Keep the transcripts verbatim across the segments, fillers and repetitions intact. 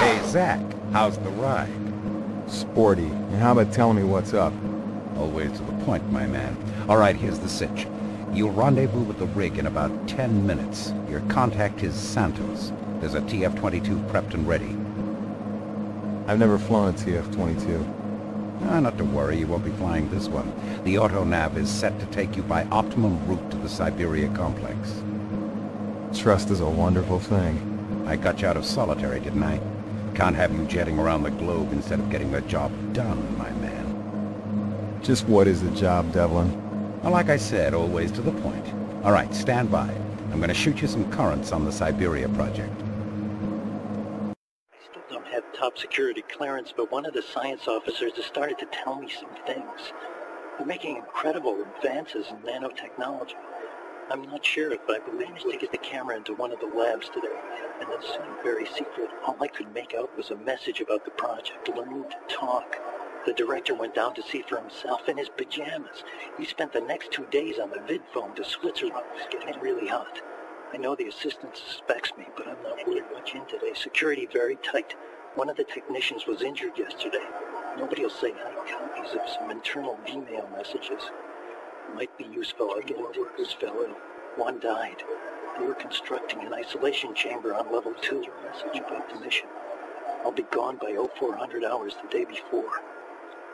Hey, Zack, how's the ride? Sporty. And how about telling me what's up? Always to the point, my man. All right, here's the sitch. You'll rendezvous with the rig in about ten minutes. Your contact is Santos. There's a T F twenty-two prepped and ready. I've never flown a T F twenty-two. Ah, not to worry, you won't be flying this one. The auto-nav is set to take you by optimum route to the Cyberia complex. Trust is a wonderful thing. I got you out of solitary, didn't I? Can't have you jetting around the globe instead of getting the job done, my man. Just what is the job, Devlin? Well, like I said, always to the point. All right, stand by. I'm going to shoot you some currents on the Cyberia project. I still don't have top security clearance, but one of the science officers has started to tell me some things. They're making incredible advances in nanotechnology. I'm not sure if I managed to get the camera into one of the labs today, and it seemed very secret. All I could make out was a message about the project, learning to talk. The director went down to see for himself in his pajamas. He spent the next two days on the vid phone to Switzerland. It's getting really hot. I know the assistant suspects me, but I'm not really much in today. Security very tight. One of the technicians was injured yesterday. Nobody will say I have copies of some internal email messages. It might be useful. I get into this fellow. One died. They were constructing an isolation chamber on level two. Message about the mission. I'll be gone by oh four hundred hours the day before.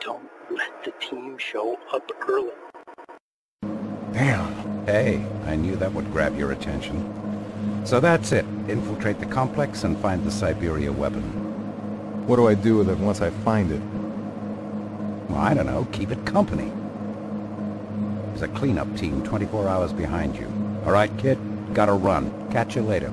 Don't let the team show up early. Damn. Hey, I knew that would grab your attention. So that's it. Infiltrate the complex and find the Cyberia weapon. What do I do with it once I find it? Well, I don't know. Keep it company. There's a cleanup team twenty-four hours behind you. All right, kid? Gotta run. Catch you later.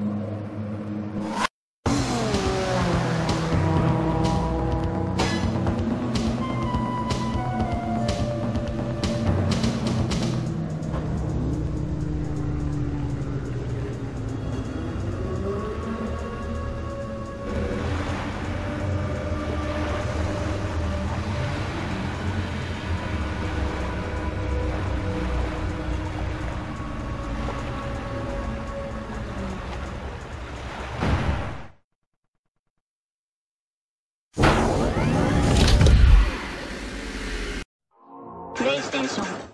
Station.